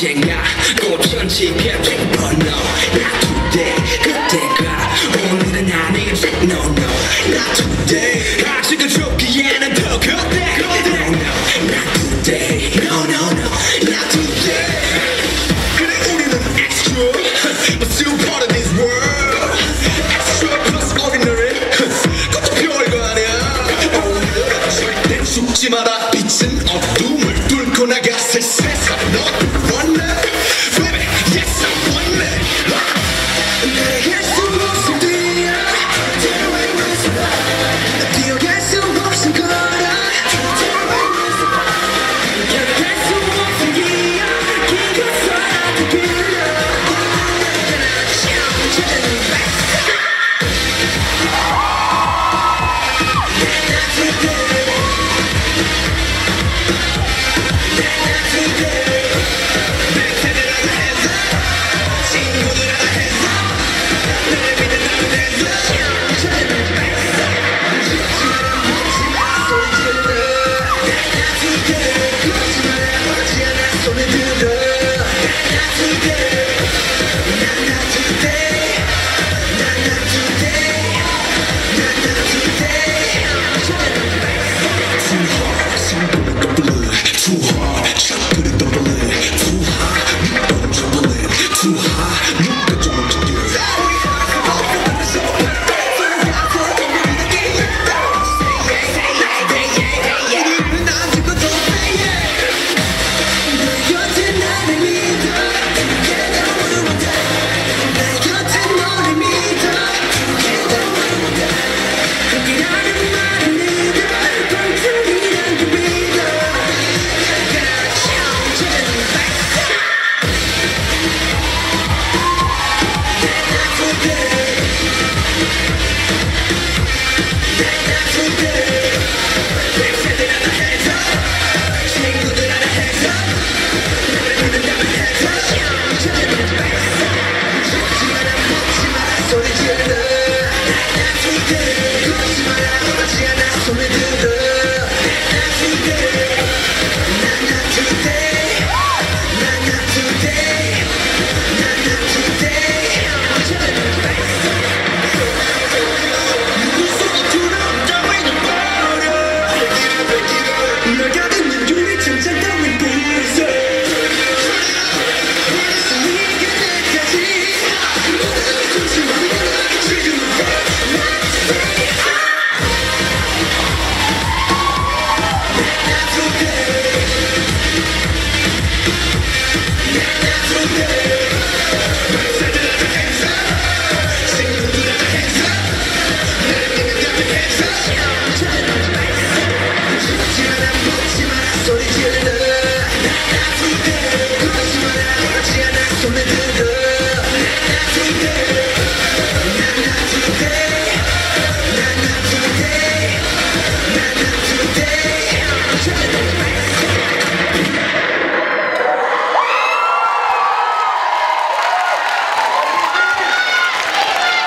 언젠가 꽃천지게 뒷번호 Not today 그때가 오늘은 아니겠지 No no Not today 아직은 좋기에는 더 그때 그때 No no Not today No no no Not today 그래 우리는 extra But still part of this world Extra plus ordinary 그것도 별거 아니야 오늘은 절대 죽지 마라 빛은 어둠